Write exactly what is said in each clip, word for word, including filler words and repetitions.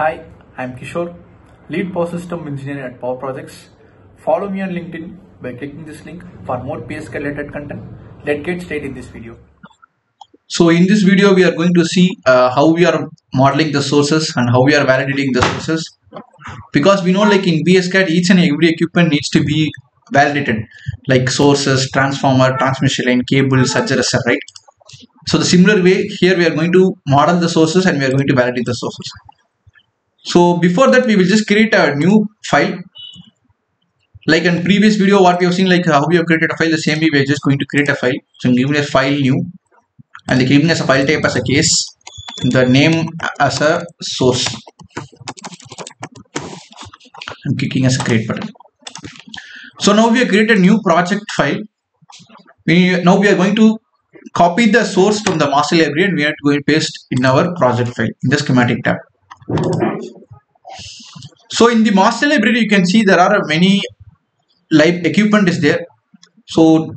Hi, I'm Kishore, Lead Power System Engineer at Power Projects. Follow me on LinkedIn by clicking this link for more P S C A D related content. Let's get straight in this video. So in this video, we are going to see uh, how we are modeling the sources and how we are validating the sources. Because we know, like in B S C A D, each and every equipment needs to be validated, like sources, transformer, transmission line, cable, et cetera, right? So the similar way here, we are going to model the sources and we are going to validate the sources. So before that, we will just create a new file. Like in previous video, what we have seen, like how we have created a file, the same way we are just going to create a file. So I'm giving a file new and giving us a file type as a case, the name as a source. I'm clicking as a create button. So now we have created a new project file. We, now we are going to copy the source from the master library and we are going to paste in our project file in the schematic tab. So in the master library, you can see there are many live equipment is there. So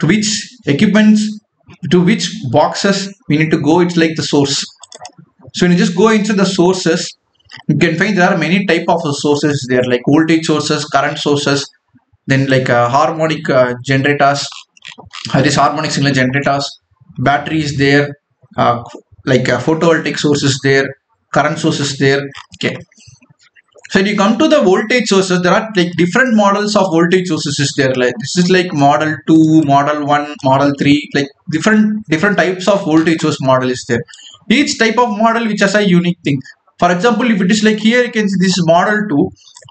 to which equipments, to which boxes we need to go, it's like the source. So when you just go into the sources, you can find there are many type of sources there, like voltage sources, current sources, then like uh, harmonic uh, generators, uh, this harmonic signal generators, batteries there, uh, like uh, photovoltaic sources there, current sources there. Okay. So when you come to the voltage sources, there are like different models of voltage sources is there. Like this is like model two, model one, model three, like different different types of voltage source model is there. Each type of model which has a unique thing. For example, if it is like here, you can see this is model two.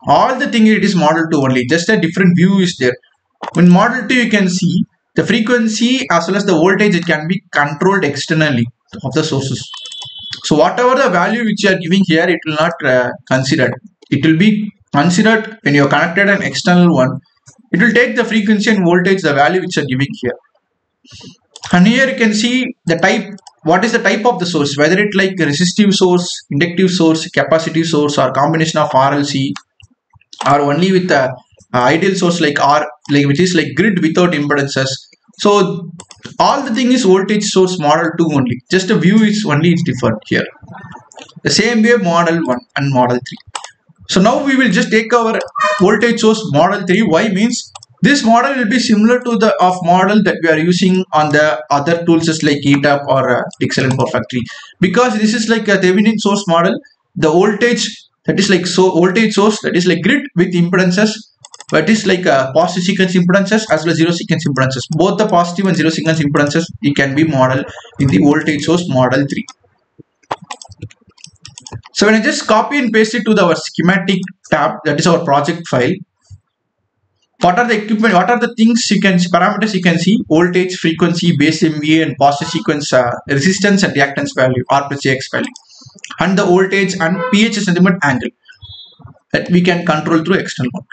All the thing it is model two only. Just a different view is there. In model two, you can see the frequency as well as the voltage. It can be controlled externally of the sources. So whatever the value which you are giving here, it will not uh, considered. It will be considered when you are connected an external one. It will take the frequency and voltage, the value which you are giving here. And here you can see the type. What is the type of the source? Whether it like resistive source, inductive source, capacitive source, or combination of R L C, or only with the uh, ideal source like R, like which is like grid without impedances. So all the thing is voltage source model two only. Just a view is only is different here. The same way model one and model three. So now we will just take our voltage source model three. Why means this model will be similar to the of model that we are using on the other tools like E TAP or uh, DIgSILENT PowerFactory, because this is like a Thevenin source model. The voltage that is like so voltage source that is like grid with impedances. But it's like a positive sequence impedances as well as zero sequence impedances. Both the positive and zero sequence impedances it can be modeled in the voltage source model three. So when I just copy and paste it to the, our schematic tab, that is our project file. What are the equipment? What are the things you can see? Parameters you can see: voltage, frequency, base M V A, and positive sequence uh, resistance and reactance value R plus X value, and the voltage and pH sentiment angle that we can control through external model.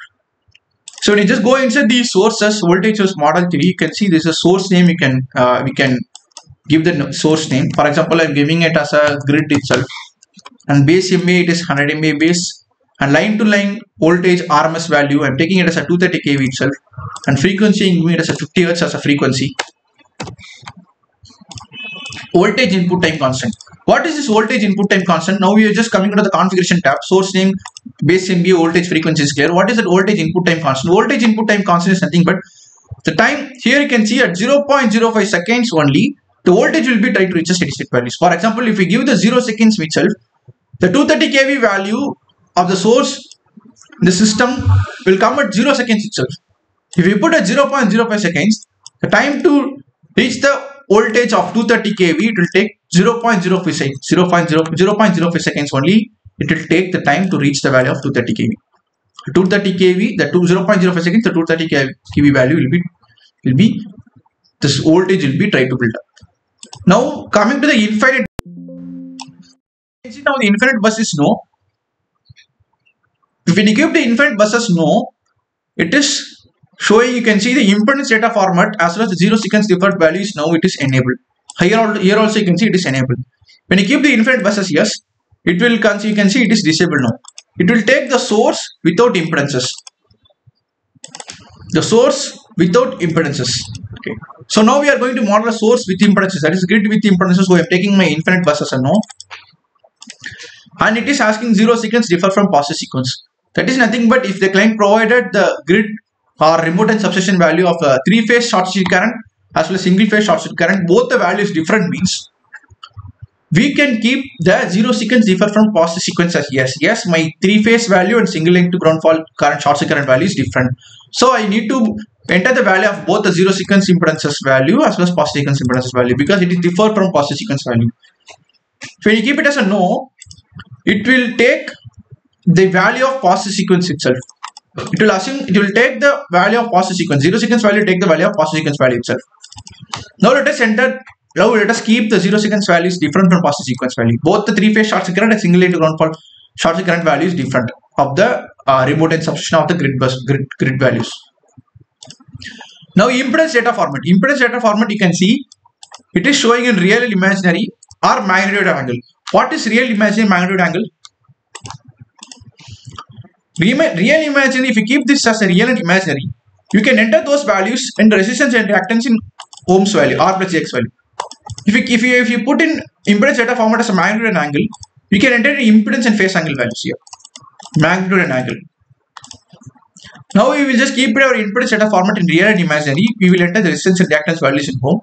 So when you just go inside these sources, voltage source model three, you can see there's a source name. You can uh, we can give the source name. For example, I'm giving it as a grid itself, and base M V A it is one hundred M V A base, and line to line voltage R M S value I'm taking it as a two hundred thirty K V itself, and frequency I'm giving it as a fifty hertz as a frequency. Voltage input time constant. What is this voltage input time constant? Now we are just coming into the configuration tab. Source name, base M V A, voltage, frequency is clear. What is that voltage input time constant? Voltage input time constant is nothing but the time. Here you can see at zero point zero five seconds only, the voltage will be tried to reach a steady state values. For example, if we give the zero seconds itself, the two hundred thirty K V value of the source, the system will come at zero seconds itself. If we put at zero point zero five seconds, the time to reach the voltage of two hundred thirty K V, it will take zero point zero five seconds only. It will take the time to reach the value of two hundred thirty K V. two hundred thirty K V, the two, zero point zero five seconds, the two hundred thirty K V value will be, will be, this voltage will be tried to build up. Now coming to the infinite, now the infinite bus is no. If we give the infinite bus as no, it is showing, you can see the impedance data format as well as the zero sequence default values. Now it is enabled. Here, here also you can see it is enabled. When you keep the infinite bus as yes, it will can see, you can see it is disabled now. It will take the source without impedances. The source without impedances. Okay. So now we are going to model a source with impedances. That is grid with impedances. So I am taking my infinite bus as a no. and it is asking zero sequence differ from process sequence. That is nothing but if the client provided the grid or remote and substation value of a three phase short circuit current as well as single phase short circuit current, both the values different means we can keep the zero sequence differ from process sequence as yes. Yes, my three phase value and single link to ground fault current short circuit current value is different. So I need to enter the value of both the zero sequence impedances value as well as process sequence impedances value because it is differ from process sequence value. When you keep it as a no, it will take the value of process sequence itself. It will assume it will take the value of process sequence. Zero sequence value take the value of process sequence value itself. Now let us enter. Now let us keep the zero sequence value is different from process sequence value. Both the three phase short circuit current and single link to ground fault short circuit current value is different of the uh, remote and substitution of the grid bus grid grid values. Now impedance data format. Impedance data format you can see it is showing in real and imaginary or magnitude angle. What is real imaginary magnitude angle? Real imaginary, if you keep this as a real and imaginary, you can enter those values and resistance and reactance in ohms value, R plus G X value. If you, if you if you put in impedance data format as a magnitude and angle, you can enter the impedance and phase angle values here. Magnitude and angle. Now we will just keep our impedance data format in real and imaginary. We will enter the resistance and reactance values in ohm.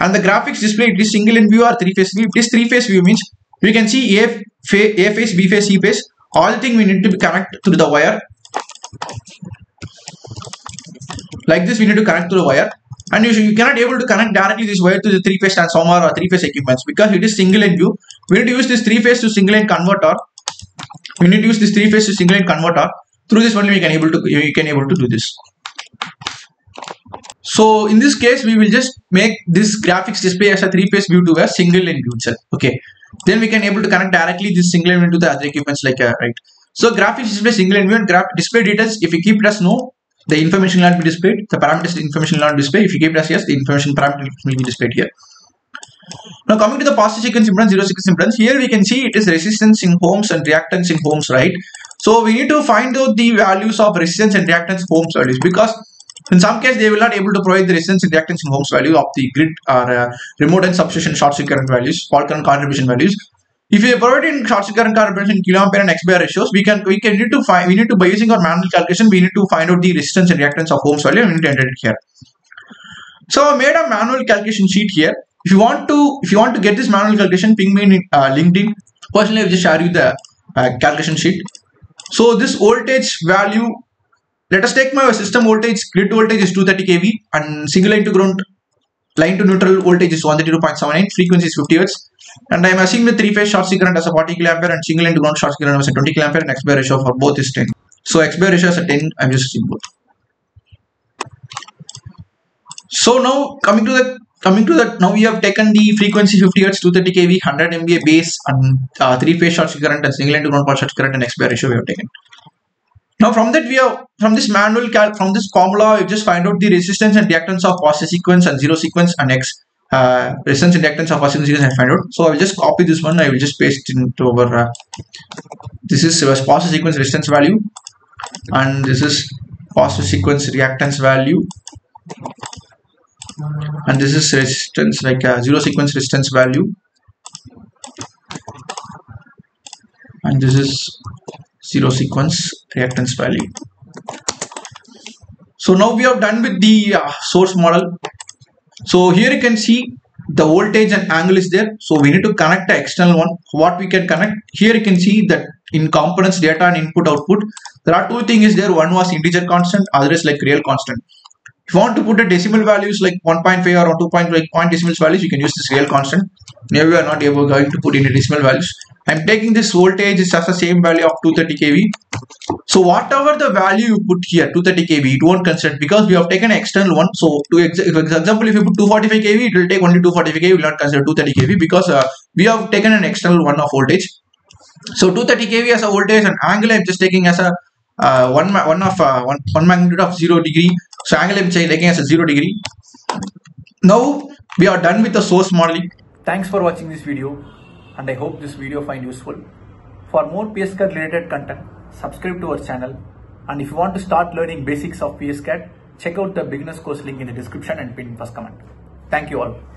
And the graphics display, it is single in view or three phase view. If it is three phase view means we can see A phase, A phase, B phase, C phase. All thing we need to connect through the wire. Like this, we need to connect through the wire. And you, should, you cannot able to connect directly this wire to the three phase transformer or three phase equipments because it is single in view. We need to use this three phase to single in converter. We need to use this three phase to single in converter. Through this only we can able to you can able to do this. So in this case, we will just make this graphics display as a three phase view to a single in view itself. Okay. Then we can able to connect directly this single end into the other equipments like uh, right. So graphics display single end view and graph display details. If you keep it as no, the information will not be displayed. The parameters the information will not display. If you keep it as yes, the information parameter will be displayed here. Now coming to the process sequence impedance, zero sequence impedance. Here we can see it is resistance in ohms and reactance in ohms, right? So we need to find out the values of resistance and reactance ohms values because in some case they will not able to provide the resistance and reactance in ohms value of the grid or uh, remote and substitution short circuit current values, fault current contribution values. If you provide in short circuit current contribution kiloampere and X B R ratios, we can we can need to find we need to by using our manual calculation we need to find out the resistance and reactance of ohms value and we need to enter it here. So I made a manual calculation sheet here. If you want to if you want to get this manual calculation, ping me in uh, LinkedIn. Personally, I will just share you the uh, calculation sheet. So this voltage value. Let us take my system voltage, grid voltage is two hundred thirty k V and single line to ground, line to neutral voltage is one thirty-two point seven nine, frequency is fifty hertz. And I am assuming the three phase short circuit current as a forty kiloampere and single line to ground short circuit current as a twenty kiloampere and X B R ratio for both is ten. So X B R ratio is a ten, I am just using both. So now coming to the, coming to the, now we have taken the frequency fifty hertz, two hundred thirty k V, one hundred M V A base and uh, three phase short circuit current and single line to ground short circuit current and X B R ratio we have taken. Now from that we have, from this manual calc, from this formula, you just find out the resistance and reactance of process sequence and zero sequence and X uh, resistance and reactance of process sequence I find out. So I will just copy this one, I will just paste it into our, uh, this is process sequence resistance value and this is process sequence reactance value and this is resistance like uh, zero sequence resistance value and this is zero sequence reactance value. So now we have done with the uh, source model. So here you can see the voltage and angle is there. So we need to connect the external one. What we can connect here, you can see that in components data and input output there are two things is there. One was integer constant, other is like real constant. If you want to put a decimal values like one point five or two point five point decimal values, you can use this real constant. Now we are not able going to put any decimal values. I am taking this voltage is as the same value of two hundred thirty k V. So whatever the value you put here, two hundred thirty k V, it won't consider because we have taken an external one. So to ex for example, if you put two hundred forty-five k V, it will take only two hundred forty-five k V, it will not consider two hundred thirty k V because uh, we have taken an external one of voltage. So two hundred thirty k V as a voltage and angle I am just taking as a uh, one one of uh, one, one magnitude of zero degree. So angle I am taking as a zero degree. Now we are done with the source modeling. Thanks for watching this video. And I hope this video find useful. For more P S C A D related content, subscribe to our channel. And if you want to start learning basics of P S C A D, check out the beginners course link in the description and pinned first comment. Thank you all.